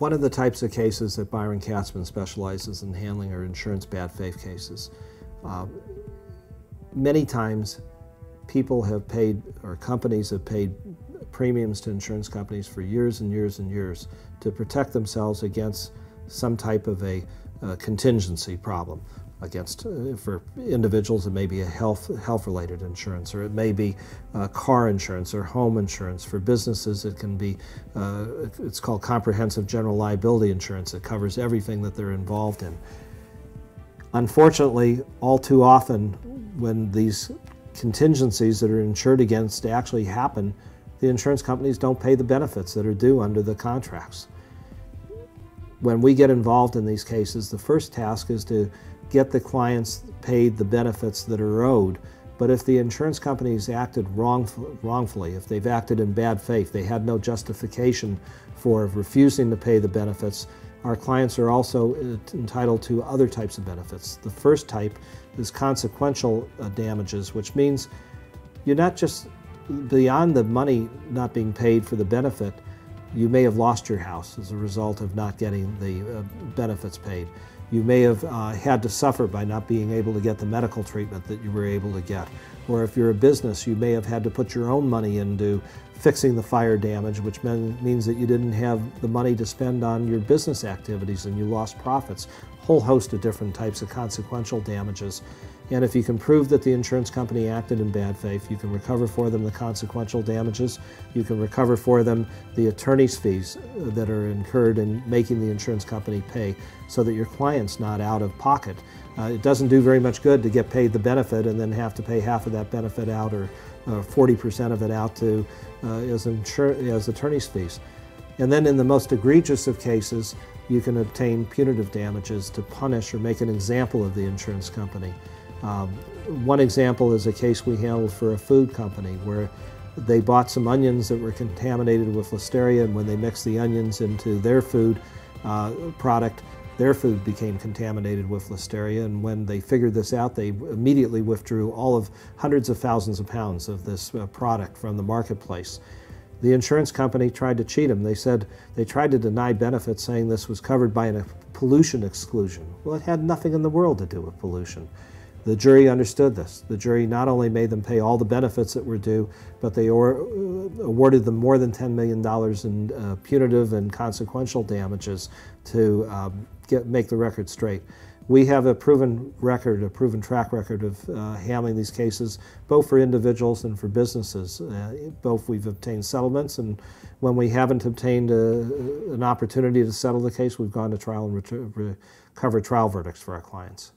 One of the types of cases that Byron Katzman specializes in handling are insurance bad faith cases. Many times people have paid, or companies have paid premiums to insurance companies for years and years and years to protect themselves against some type of a contingency problem. For individuals, it may be a health-related insurance, or it may be car insurance or home insurance. For businesses, it can be, it's called comprehensive general liability insurance. It covers everything that they're involved in. Unfortunately, all too often, when these contingencies that are insured against actually happen, the insurance companies don't pay the benefits that are due under the contracts. When we get involved in these cases, the first task is to get the clients paid the benefits that are owed. But if the insurance companies acted wrongfully, if they've acted in bad faith, they had no justification for refusing to pay the benefits, our clients are also entitled to other types of benefits. The first type is consequential damages, which means you're not just beyond the money not being paid for the benefit, you may have lost your house as a result of not getting the benefits paid. You may have had to suffer by not being able to get the medical treatment that you were able to get. Or if you're a business, you may have had to put your own money into fixing the fire damage, which means that you didn't have the money to spend on your business activities and you lost profits. A whole host of different types of consequential damages. And if you can prove that the insurance company acted in bad faith, you can recover for them the consequential damages, you can recover for them the attorney's fees that are incurred in making the insurance company pay, so that your client's not out of pocket. It doesn't do very much good to get paid the benefit and then have to pay half of that benefit out, or 40% of it out to as attorney's fees. And then in the most egregious of cases, you can obtain punitive damages to punish or make an example of the insurance company. One example is a case we handled for a food company where they bought some onions that were contaminated with listeria, and when they mixed the onions into their food product, their food became contaminated with listeria, and when they figured this out, they immediately withdrew all of hundreds of thousands of pounds of this product from the marketplace. The insurance company tried to cheat them. They said they tried to deny benefits, saying this was covered by a pollution exclusion. Well, it had nothing in the world to do with pollution. The jury understood this. The jury not only made them pay all the benefits that were due, but they awarded them more than $10 million in punitive and consequential damages to make the record straight. We have a proven record, a proven track record of handling these cases, both for individuals and for businesses. Both we've obtained settlements, and when we haven't obtained an opportunity to settle the case, we've gone to trial and recovered trial verdicts for our clients.